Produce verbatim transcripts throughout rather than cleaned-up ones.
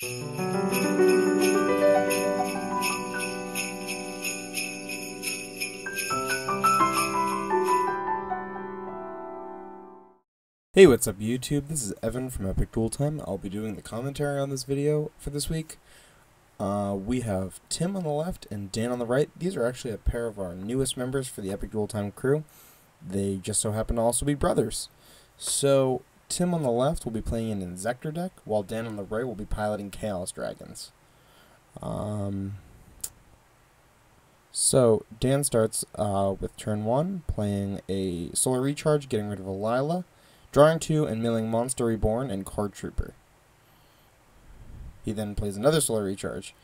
Hey, what's up YouTube? This is Evan from Epic Duel Time. I'll be doing the commentary on this video for this week. Uh, we have Tim on the left and Dan on the right. These are actually a pair of our newest members for the Epic Duel Time crew. They just so happen to also be brothers. So, Tim on the left will be playing an Insector deck, while Dan on the right will be piloting Chaos Dragons. Um, so, Dan starts uh, with turn one, playing a Solar Recharge, getting rid of a Lyla, drawing two and milling Monster Reborn and Card Trooper. He then plays another Solar Recharge,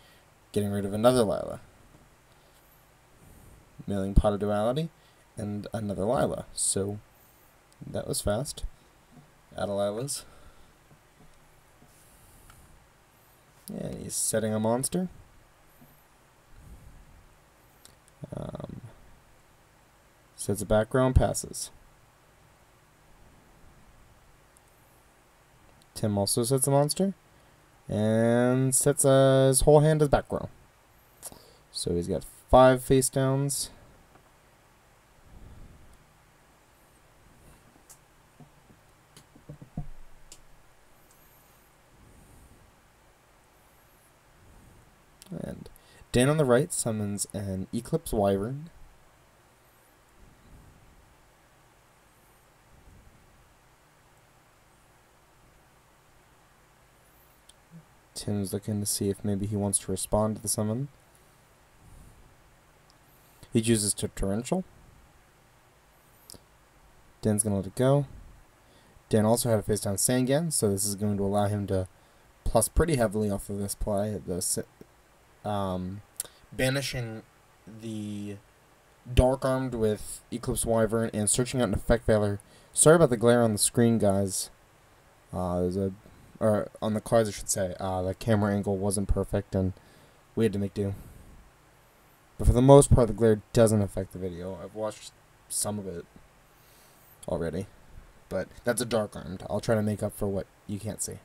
getting rid of another Lyla, milling Pot of Duality, and another Lyla. So, that was fast. Out of Lila's. Yeah, he's setting a monster. Um, sets a background, passes. Tim also sets a monster. And sets uh, his whole hand as background. So he's got five face downs. And Dan on the right summons an Eclipse Wyvern. Tim's looking to see if maybe he wants to respond to the summon. He chooses to Torrential. Dan's going to let it go. Dan also had a face down Sangan, so this is going to allow him to plus pretty heavily off of this play. The Um, banishing the Dark Arm'd with Eclipse Wyvern and searching out an Effect Veiler. Sorry about the glare on the screen, guys. Uh, there's a, or on the cards, I should say. Uh, the camera angle wasn't perfect, and we had to make do. But for the most part, the glare doesn't affect the video. I've watched some of it already, but that's a Dark Arm'd. I'll try to make up for what you can't see.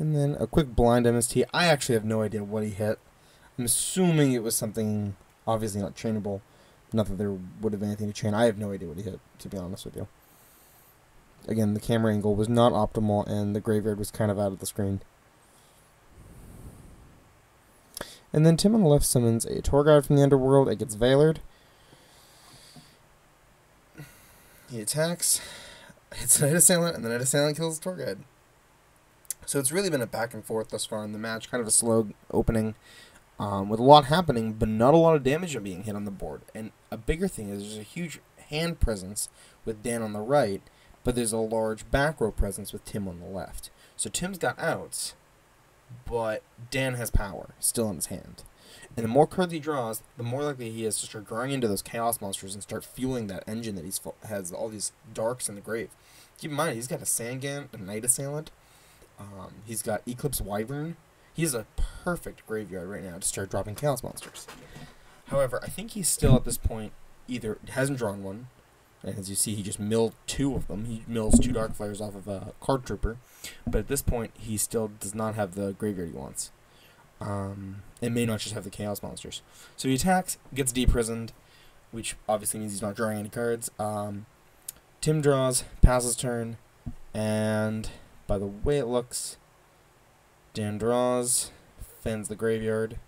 And then a quick blind M S T. I actually have no idea what he hit. I'm assuming it was something obviously not trainable. Not that there would have been anything to train. I have no idea what he hit, to be honest with you. Again, the camera angle was not optimal, and the graveyard was kind of out of the screen. And then Tim on the left summons a Tour Guide from the Underworld. It gets Veilered. He attacks, hits a Night Assailant, and the Night Assailant kills the Tour Guide. So it's really been a back and forth thus far in the match, kind of a slow opening um, with a lot happening, but not a lot of damage being hit on the board. And a bigger thing is there's a huge hand presence with Dan on the right, but there's a large back row presence with Tim on the left. So Tim's got outs, but Dan has power still in his hand. And the more cards he draws, the more likely he is to start drawing into those Chaos Monsters and start fueling that engine that he's has all these Darks in the grave. Keep in mind, he's got a Sangan, a Night Assailant. Um, he's got Eclipse Wyvern. He's a perfect graveyard right now to start dropping Chaos Monsters. However, I think he's still at this point either hasn't drawn one, and as you see he just milled two of them. He mills two Dark Flares off of a Card Trooper, but at this point he still does not have the graveyard he wants. Um, and may not just have the Chaos Monsters. So he attacks, gets Deprisoned, which obviously means he's not drawing any cards. Um, Tim draws, passes turn, and by the way it looks, Dan draws, fends the graveyard,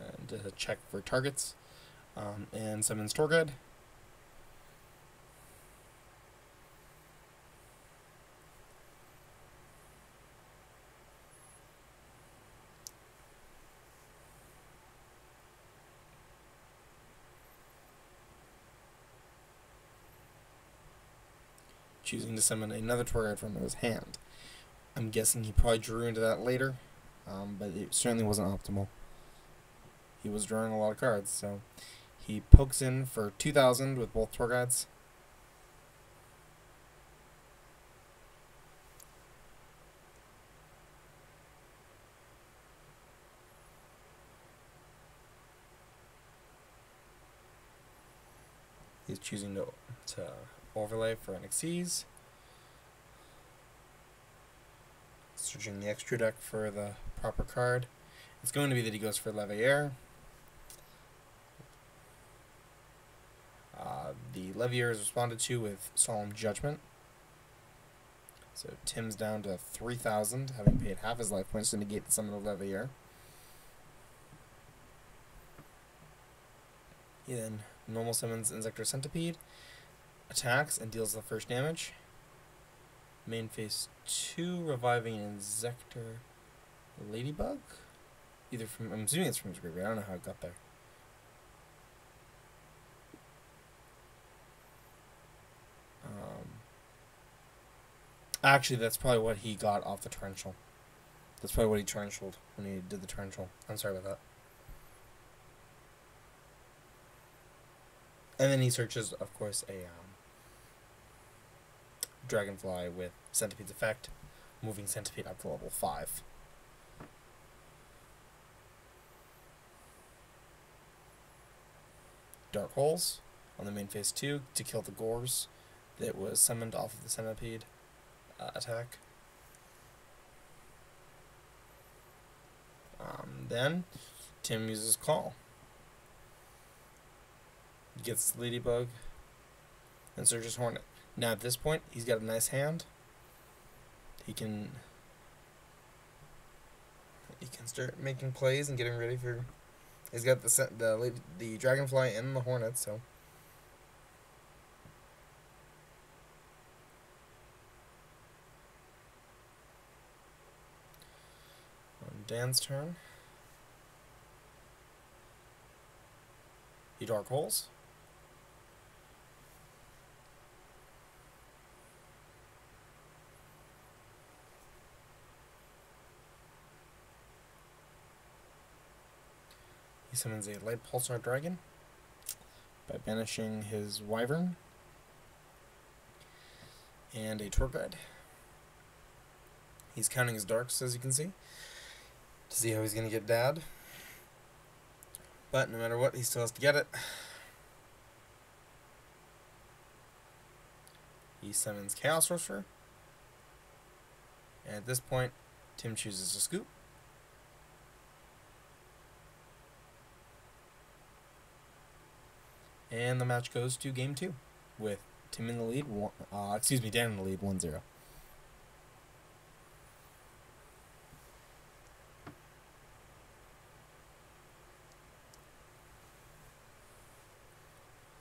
and does a check for targets, um, and summons Tour Guide. Choosing to summon another Tour Guide from his hand. I'm guessing he probably drew into that later, um, but it certainly wasn't optimal. He was drawing a lot of cards, so he pokes in for two thousand with both Tour Guides. He's choosing to, to overlay for N X Cs. Searching the extra deck for the proper card. It's going to be that he goes for Leviair. Uh, the Leviair is responded to with Solemn Judgment. So Tim's down to three thousand, having paid half his life points to negate the summon of Leviair. He then normal summons Insector Centipede, attacks and deals the first damage. Main phase two, reviving an Insector Ladybug? Either from, I'm assuming it's from his graveyard, I don't know how it got there. Um, actually, that's probably what he got off the Torrential. That's probably what he torrentialed when he did the Torrential. I'm sorry about that. And then he searches, of course, a um, Dragonfly with Centipede's effect, moving Centipede up to level five. Dark Holes on the main phase two to kill the Gores that was summoned off of the Centipede uh, attack. Um, then Tim uses Call. Gets the Ladybug and Surge's Hornet. Now at this point, he's got a nice hand. He can he can start making plays and getting ready for. He's got the the the Dragonfly and the Hornet, so on Dan's turn, he Dark Holes. He summons a Light Pulsar Dragon by banishing his Wyvern and a Tour Guide. He's counting his Darks, as you can see, to see how he's going to get Dad. But no matter what, he still has to get it. He summons Chaos Sorcerer. And at this point, Tim chooses to scoop. And the match goes to game two, with Tim in the lead, one, uh, excuse me, Dan in the lead, one zero.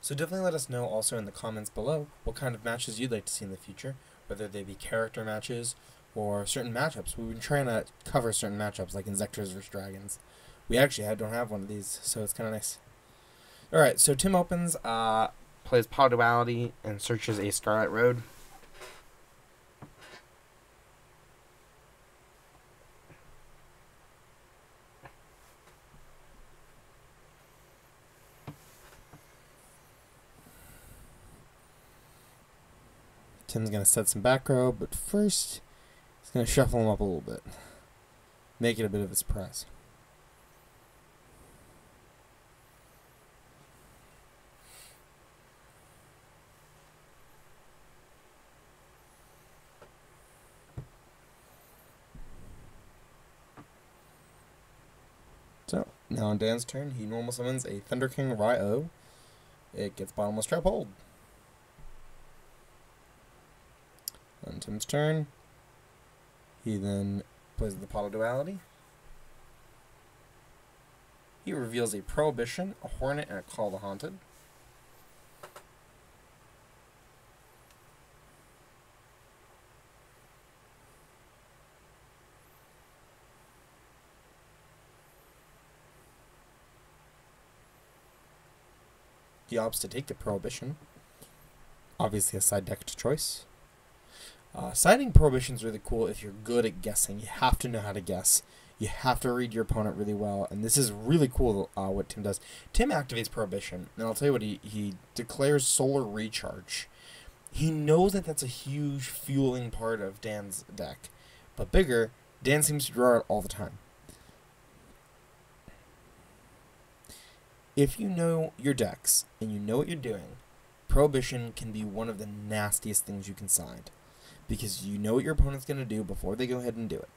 So definitely let us know also in the comments below what kind of matches you'd like to see in the future, whether they be character matches or certain matchups. We've been trying to cover certain matchups, like Insectors versus Dragons. We actually don't have one of these, so it's kind of nice. Alright, so Tim opens, uh, plays Power Duality, and searches a Scarlet Road. Tim's going to set some back row, but first, he's going to shuffle him up a little bit. Make it a bit of a surprise. Now on Dan's turn, he normal summons a Thunder King Raikou. It gets Bottomless Trap Hold. On Tim's turn, he then plays the Pot of Duality. He reveals a Prohibition, a Hornet, and a Call the Haunted. He opts to take the Prohibition. Obviously a side deck to choice. Uh, siding Prohibition's really cool if you're good at guessing. You have to know how to guess. You have to read your opponent really well. And this is really cool uh, what Tim does. Tim activates Prohibition. And I'll tell you what, he, he declares Solar Recharge. He knows that that's a huge fueling part of Dan's deck. But bigger, Dan seems to draw it all the time. If you know your decks, and you know what you're doing, Prohibition can be one of the nastiest things you can side, because you know what your opponent's going to do before they go ahead and do it.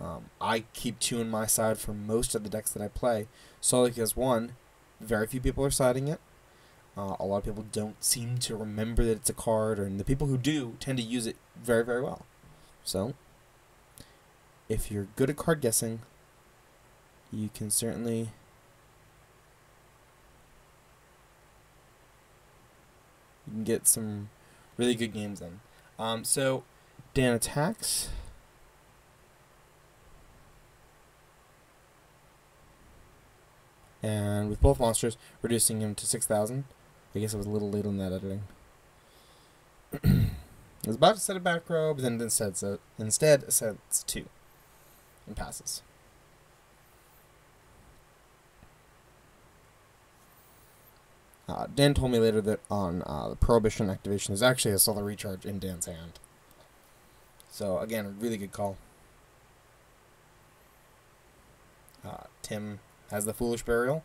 Um, I keep two in my side for most of the decks that I play, solely because, one, very few people are siding it. Uh, a lot of people don't seem to remember that it's a card, and the people who do tend to use it very, very well. So, if you're good at card guessing, you can certainly... you can get some really good games in. Um, so, Dan attacks... and with both monsters, reducing him to six thousand. I guess I was a little late on that editing. I was about to set a back row, but then instead, so instead sets two. And passes. Uh, Dan told me later that on uh, the Prohibition activation, there's actually a Solar Recharge in Dan's hand. So, again, a really good call. Uh, Tim... has the Foolish Burial.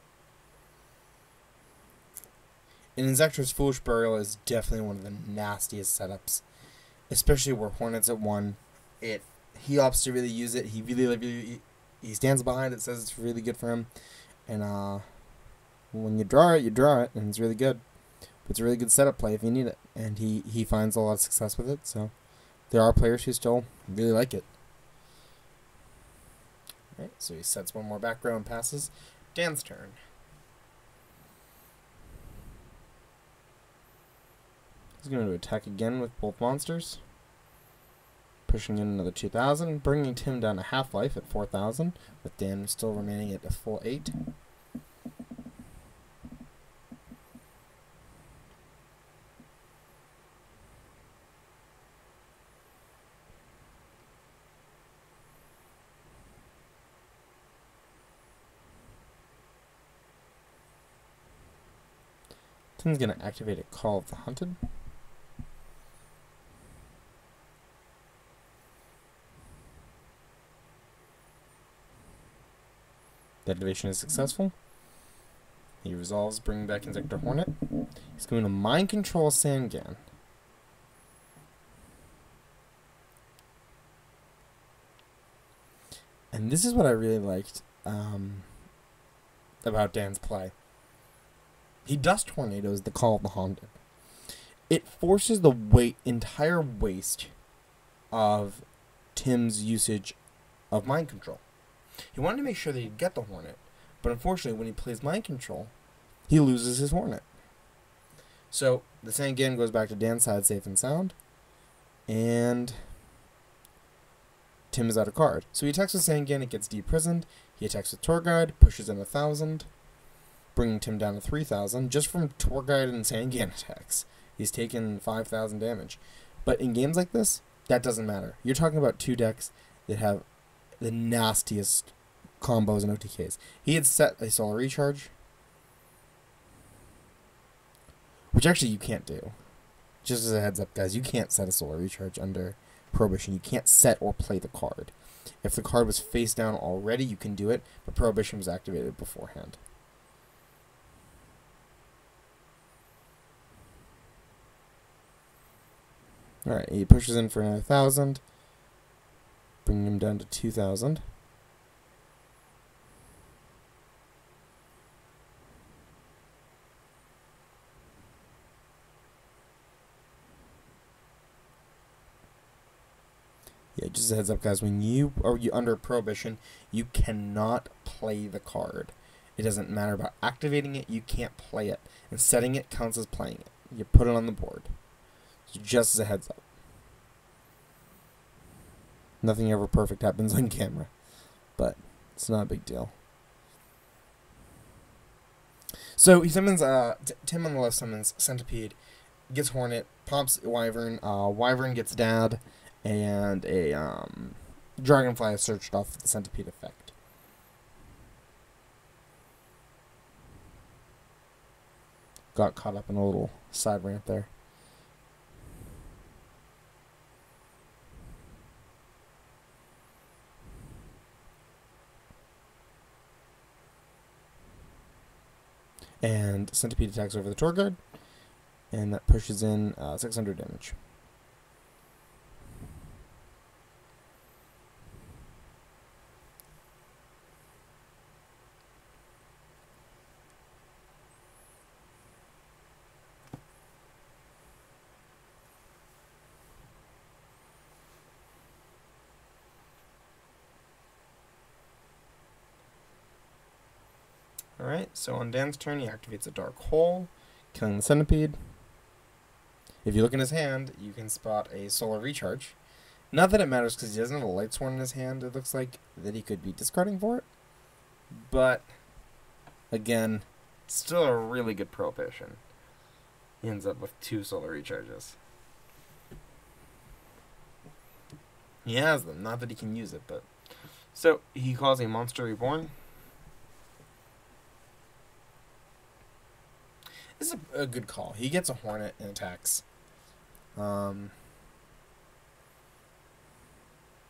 And Inzektor's Foolish Burial is definitely one of the nastiest setups. Especially where Hornet's at one. It he opts to really use it. He really, really he stands behind it, says it's really good for him. And uh when you draw it, you draw it, and it's really good. But it's a really good setup play if you need it. And he, he finds a lot of success with it, so there are players who still really like it. So he sets one more back row and passes. Dan's turn. He's going to attack again with both monsters. Pushing in another two thousand, bringing Tim down to half-life at four thousand, with Dan still remaining at a full eight. Tim's going to activate a Call of the Hunted. The activation is successful. He resolves, bringing back Inzektor Hornet. He's going to Mind Control Sangan. And this is what I really liked um, about Dan's play. He dust tornadoes the Call of the Haunted. It forces the weight, entire waste of Tim's usage of Mind Control. He wanted to make sure that he'd get the Hornet, but unfortunately when he plays Mind Control, he loses his Hornet. So the Sangan goes back to Dan's side safe and sound, and Tim is out of card. So he attacks with Sangan, it gets deprisoned. He attacks with Tour Guide, pushes in a thousand. Bringing Tim down to three thousand just from Tour Guide and Sangan attacks. He's taken five thousand damage. But in games like this, that doesn't matter. You're talking about two decks that have the nastiest combos and O T Ks. He had set a Solar Recharge, which actually you can't do. Just as a heads up, guys, you can't set a Solar Recharge under Prohibition. You can't set or play the card. If the card was face down already, you can do it, but Prohibition was activated beforehand. Alright, he pushes in for another one thousand, bringing him down to two thousand. Yeah, just a heads up guys, when you are you under Prohibition, you cannot play the card. It doesn't matter about activating it, you can't play it. And setting it counts as playing it. You put it on the board. Just as a heads up. Nothing ever perfect happens on camera, but it's not a big deal. So he summons, uh, Tim on the left summons Centipede, gets Hornet, pops Wyvern, uh, Wyvern gets Dad, and a um, Dragonfly is searched off the Centipede effect. Got caught up in a little side rant there. and Centipede attacks over the Tour Guide, and that pushes in uh, six hundred damage. Alright, so on Dan's turn, he activates a Dark Hole, killing the Centipede. If you look in his hand, you can spot a Solar Recharge. Not that it matters, because he doesn't have a Light Sworn in his hand, it looks like, that he could be discarding for it. But, again, still a really good Prohibition. He ends up with two Solar Recharges. He has them, not that he can use it, but... So, he calls a Monster Reborn. This is a, a good call. He gets a Hornet and attacks. Um,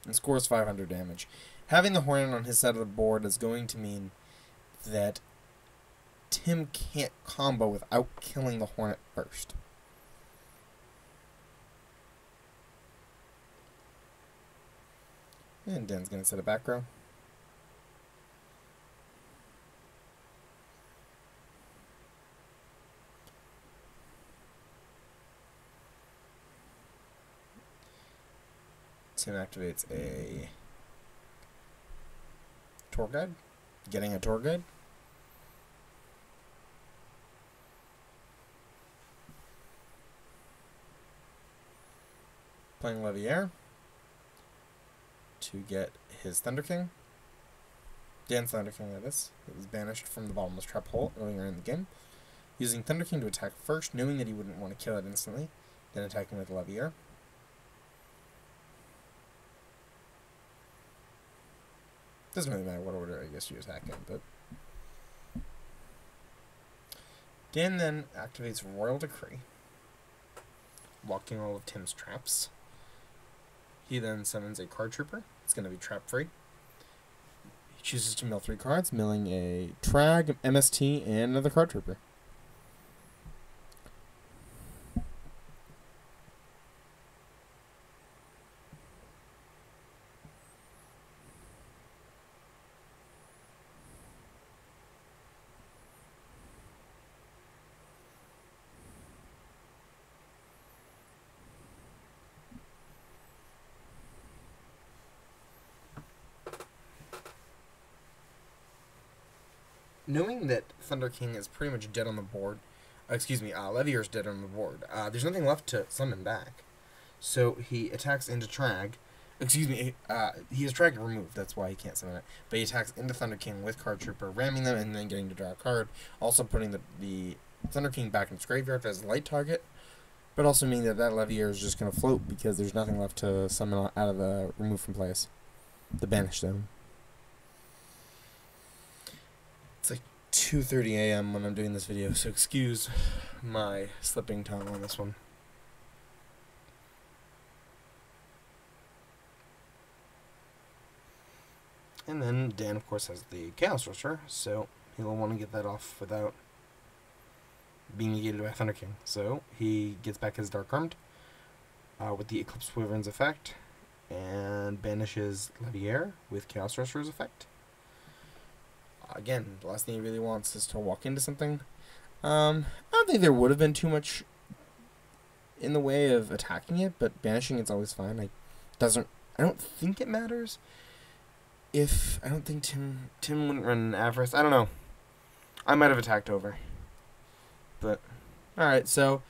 and scores five hundred damage. Having the Hornet on his side of the board is going to mean that Tim can't combo without killing the Hornet first. And Dan's going to set a back row. Tim activates a Tour Guide, getting a Tour Guide. Playing Leviair to get his Thunder King. Dan's Thunder King, that is. It was banished from the bottomless trap hole earlier in the game. Using Thunder King to attack first, knowing that he wouldn't want to kill it instantly, then attacking with Leviair. Doesn't really matter what order, I guess, you attack in, but... Dan then activates Royal Decree, blocking all of Tim's traps. He then summons a Card Trooper. It's going to be trap-free. He chooses to mill three cards, milling a Trag, M S T, and another Card Trooper. Knowing that Thunder King is pretty much dead on the board, uh, excuse me, uh, Leviair's dead on the board, uh, there's nothing left to summon back. So he attacks into Trag, excuse me, uh, he has Trag removed, that's why he can't summon it, but he attacks into Thunder King with Card Trooper, ramming them and then getting to draw a card, also putting the, the Thunder King back in its graveyard as a light target, but also meaning that that Leviair is just going to float because there's nothing left to summon out of the remove from place, the banish them. two thirty a m when I'm doing this video, so excuse my slipping tongue on this one. And then Dan, of course, has the Chaos Sorcerer, so he'll want to get that off without being negated by Thunder King. So he gets back his Dark Arm'd uh, with the Eclipse Wyvern's effect, and banishes Leviair with Chaos Sorcerer's effect. Again, the last thing he really wants is to walk into something. Um, I don't think there would have been too much in the way of attacking it, but banishing it's always fine. I doesn't. I don't think it matters. If I don't think Tim Tim wouldn't run an Avarice. I don't know. I might have attacked over. But all right. So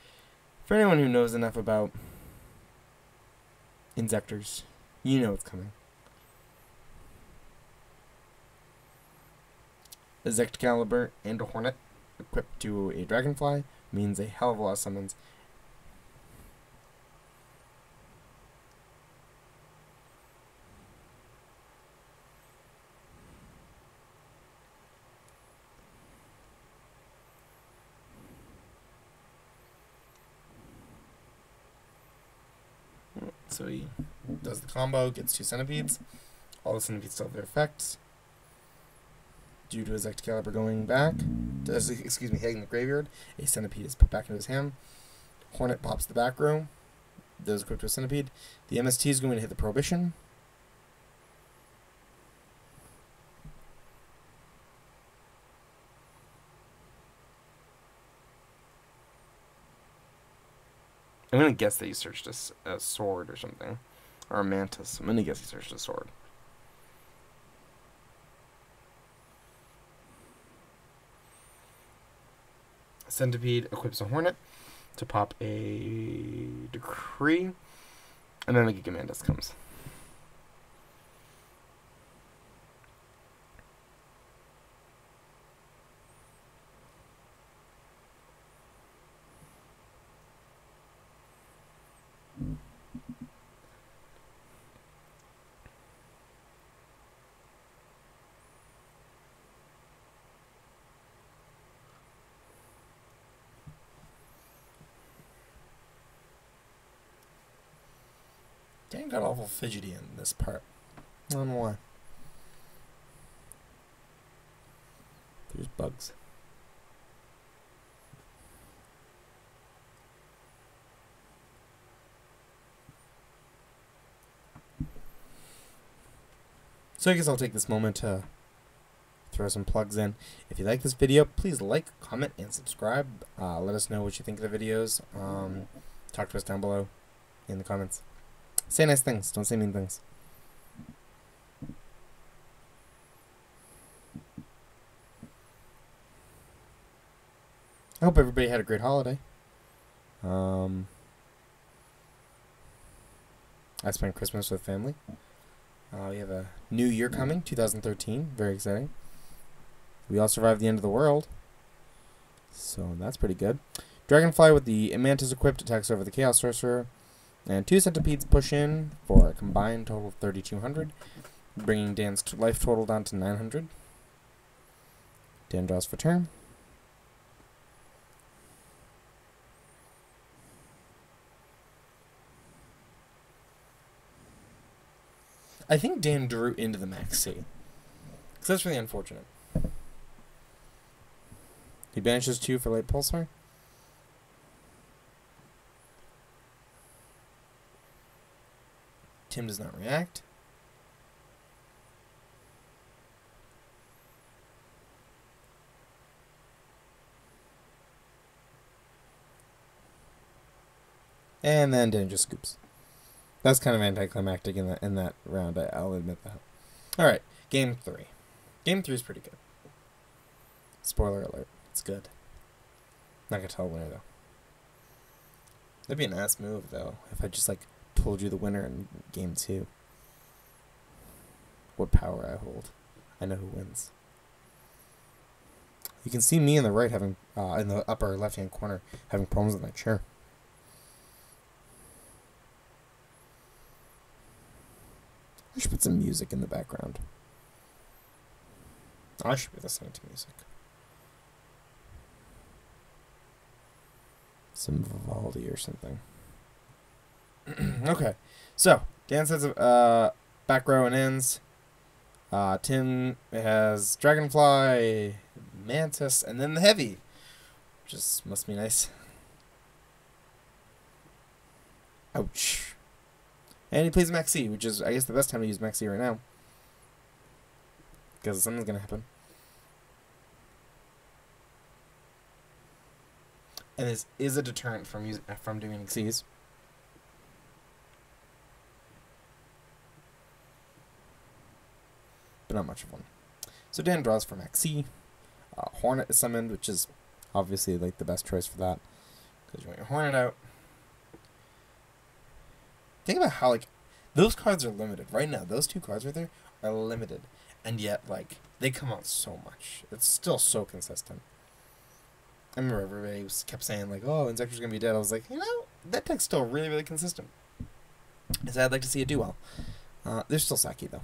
for anyone who knows enough about Insectors, you know what's coming. A Zecticalibur and a Hornet equipped to a Dragonfly means a hell of a lot of summons. So he does the combo, gets two Centipedes. All the Centipedes still have their effects. due to his Excalibur going back, to, excuse me, hitting the graveyard. A Centipede is put back into his hand. Hornet pops the back row. Those equipped with Centipede. The M S T is going to hit the Prohibition. I'm going to guess that he searched a, a sword or something. Or a mantis. I'm going to guess he searched a sword. Centipede equips a Hornet to pop a Decree. And then the Gigamantis comes. Dang, got awful fidgety in this part. I don't know why. There's bugs. So I guess I'll take this moment to throw some plugs in. If you like this video, please like, comment, and subscribe. Uh, let us know what you think of the videos. Um, talk to us down below in the comments. Say nice things. Don't say mean things. I hope everybody had a great holiday. Um, I spent Christmas with family. Uh, we have a new year coming, two thousand thirteen. Very exciting. We all survived the end of the world. So that's pretty good. Dragonfly with the Mantis equipped attacks over the Chaos Sorcerer. And two Centipedes push in for a combined total of thirty-two hundred. Bringing Dan's life total down to nine hundred. Dan draws for turn. I think Dan drew into the Maxx C. Because that's really unfortunate. He banishes two for Light Pulsar. Tim does not react. And then Dan just scoops. That's kind of anticlimactic in that in that round. I, I'll admit that. All right, game three. Game three is pretty good. Spoiler alert, it's good. Not gonna tell the winner though. That'd be an ass move though if I just like told you the winner in game two. What power I hold. I know who wins. You can see me in the right having uh, in the upper left hand corner having problems with my chair. I should put some music in the background. I should be listening to music. Some Vivaldi or something. Okay, so Dan sets a uh, back row and ends. Uh, Tim has Dragonfly, Mantis, and then the Heavy. Just must be nice. Ouch. And he plays Maxi, which is, I guess, the best time to use Maxi right now. Because something's going to happen. And this is a deterrent from using, from doing Xyz. But not much of one. So Dan draws for Maxi. Uh, Hornet is summoned, which is obviously like the best choice for that. Because you want your Hornet out. Think about how, like, those cards are limited. Right now, those two cards right there are limited. And yet, like, they come out so much. It's still so consistent. I remember everybody was, kept saying, like, oh, Insector's going to be dead. I was like, you know, that deck's still really, really consistent. Because I'd like to see it do well. Uh, they're still sacky, though.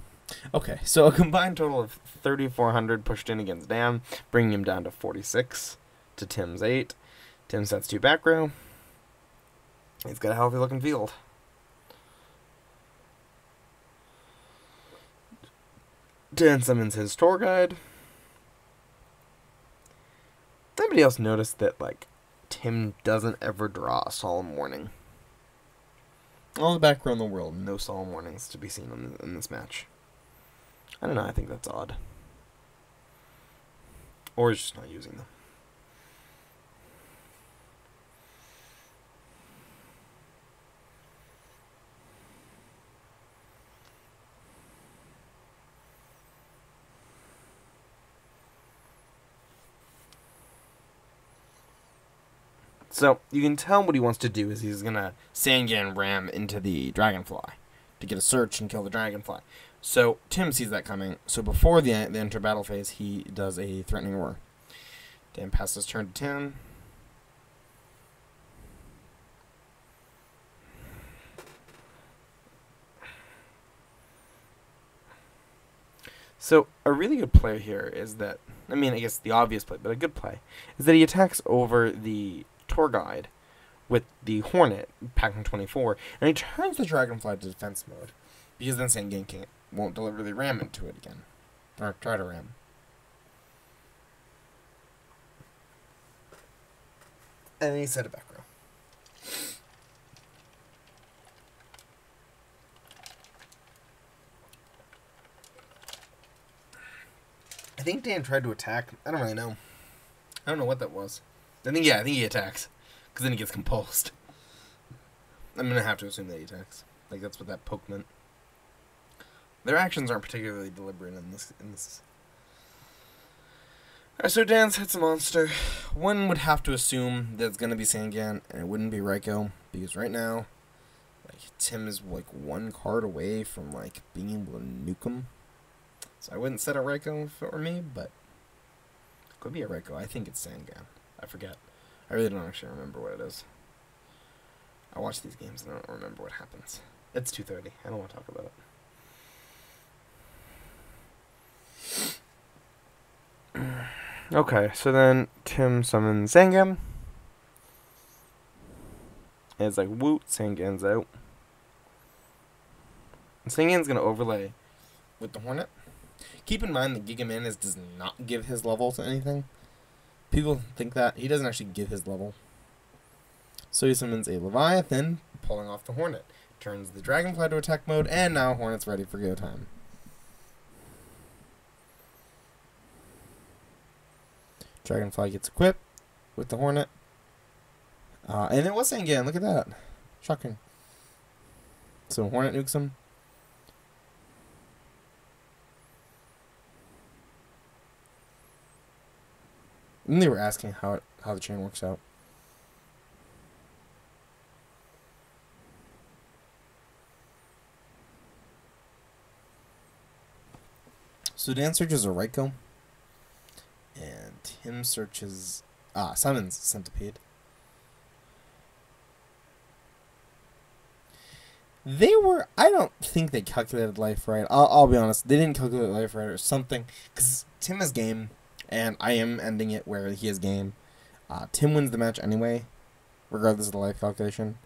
Okay, so a combined total of thirty-four hundred pushed in against Dan, bringing him down to forty-six to Tim's eight. Tim sets two back row. He's got a healthy-looking field. Dan summons his tour guide. anybody else notice that, like, Tim doesn't ever draw a Solemn Warning? All the background in the world, no Solemn Warnings to be seen in, in this match. I don't know, I think that's odd. Or he's just not using them. So, you can tell what he wants to do is he's going to Sangan ram into the Dragonfly to get a search and kill the Dragonfly. So, Tim sees that coming. So, before the, the enter battle phase, he does a threatening roar. Dan passes his turn to Tim. So, a really good play here is that, I mean, I guess the obvious play, but a good play, is that he attacks over the Tour Guide with the Hornet, packing twenty-four, and he turns the Dragonfly to defense mode, because then Sangan can't, won't deliberately ram into it again, or try to ram. And then he set a back row. I think Dan tried to attack. I don't really know. I don't know what that was. I think, yeah, I think he attacks. Because then he gets compulsed. I'm going to have to assume that he attacks. Like, that's what that poke meant. Their actions aren't particularly deliberate in this. In this. Alright, so Dan hits a monster. One would have to assume that it's going to be Sangan, and it wouldn't be Raikou. Because right now, like, Tim is, like, one card away from, like, being able to nuke him. So I wouldn't set a Raikou if it were me, but it could be a Raikou. I think it's Sangan. I forget. I really don't actually remember what it is. I watch these games and I don't remember what happens. It's two thirty. I don't want to talk about it. Okay, so then Tim summons Sangan. And it's like, woot, Sangan's out. And Sangan's going to overlay with the Hornet. Keep in mind that Gigamantis does not give his level to anything. People think that. He doesn't actually give his level. So he summons a Leviathan, pulling off the Hornet. Turns the Dragonfly to attack mode, and now Hornet's ready for go time. Dragonfly gets equipped with the Hornet. Uh, and it was Sangan. Look at that. Shocking. So Hornet nukes him. And they were asking how it, how the chain works out. So Dan searches a Raikou, and Tim searches ah summons Centipede. They were I don't think they calculated life right. I'll I'll be honest, they didn't calculate life right or something, because Tim is game. And I am ending it where he is game. Uh, Tim wins the match anyway, regardless of the life calculation.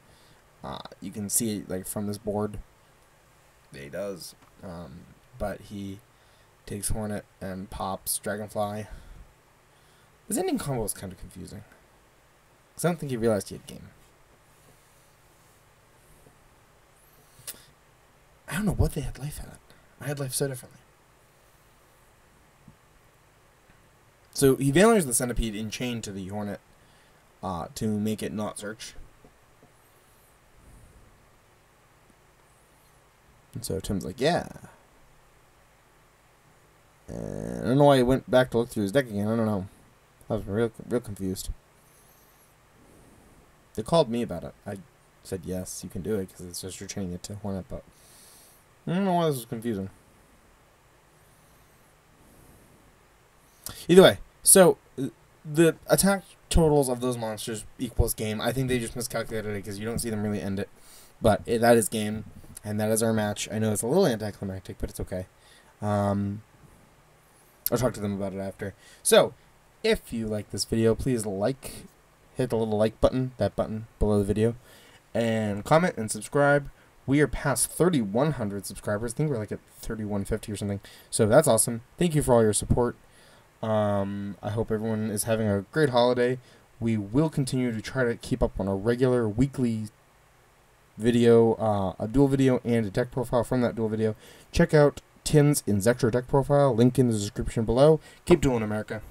Uh, you can see, like, from this board, he does. Um, but he takes Hornet and pops Dragonfly. His ending combo is kind of confusing, because I don't think he realized he had game. I don't know what they had life at. I had life so differently. So he Veilers the Centipede in chain to the Hornet uh, to make it not search. And so Tim's like, yeah. And I don't know why he went back to look through his deck again. I don't know. I was real, real confused. They called me about it. I said, yes, you can do it, because it's just you're chaining it to Hornet, but I don't know why this was confusing. Either way, so the attack totals of those monsters equals game. I think they just miscalculated it because you don't see them really end it. But it, that is game, and that is our match. I know it's a little anticlimactic, but it's okay. Um, I'll talk to them about it after. So, if you like this video, please like, hit the little like button, that button below the video, and comment and subscribe. We are past thirty-one hundred subscribers. I think we're like at thirty-one fifty or something. So that's awesome. Thank you for all your support. Um, I hope everyone is having a great holiday. We will continue to try to keep up on a regular weekly video, uh, a dual video, and a deck profile from that dual video. Check out Tim's Inzector deck profile, link in the description below. Keep dueling, America.